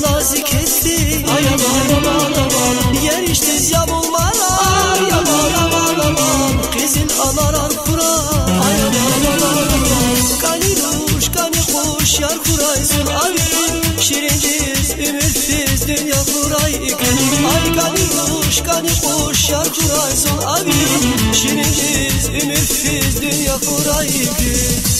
nazik kesti. Ay aman aman aman, yer iştiz ya bulman. Ay aman aman aman, kızın anaran kura. Ay aman aman aman, kani duş kani kuş yar kuraysın. Ay şirinciz ümitsiz dünya kuray iken. Ay kani duş kani kuş yar kuraysın. Ay şirinciz ümitsiz dünya kuray iken.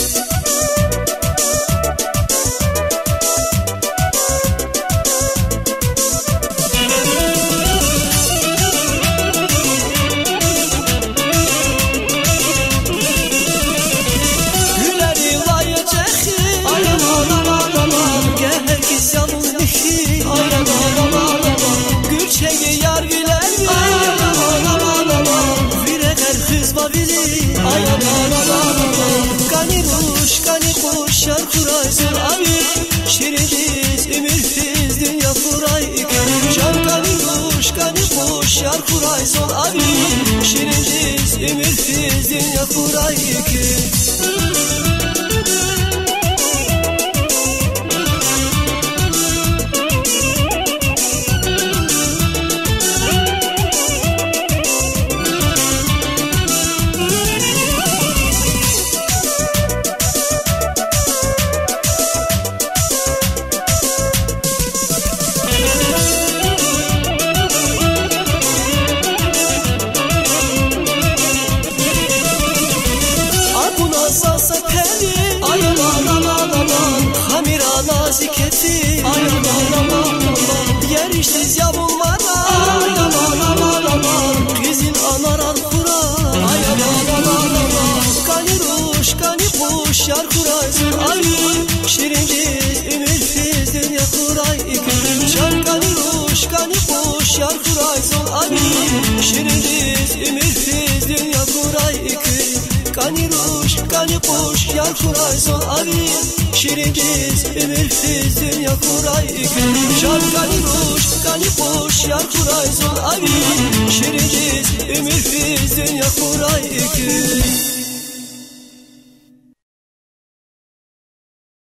Ay aman aman aman, kani kuş kani kuş şar kuraysın. Ay şirinciz ümitsiz dünya kuray iken. Şar kani kuş kani kuş şar kuraysın. Ay şirinciz ümitsiz dünya kuray iken. Nazik etti. Ay aman aman aman, yer işsiz ya bulman. Ay aman aman aman, kızın anaran kura. Ay aman aman aman, kani ruş kani kuş yar kuraysın. Ay şirinciz ümitsiz dünya kuray iken. Şar kani ruş kani kuş yar kuraysın. Ay şirinciz ümitsiz dünya kuray iken. Kani ruş kani kuş yar kuraysın. Ay şirinciz ümitsiz dünya kuray iken. Şar kani ruş kani kuş yar kuraysın. Ay şirinciz ümitsiz dünya kuray iken.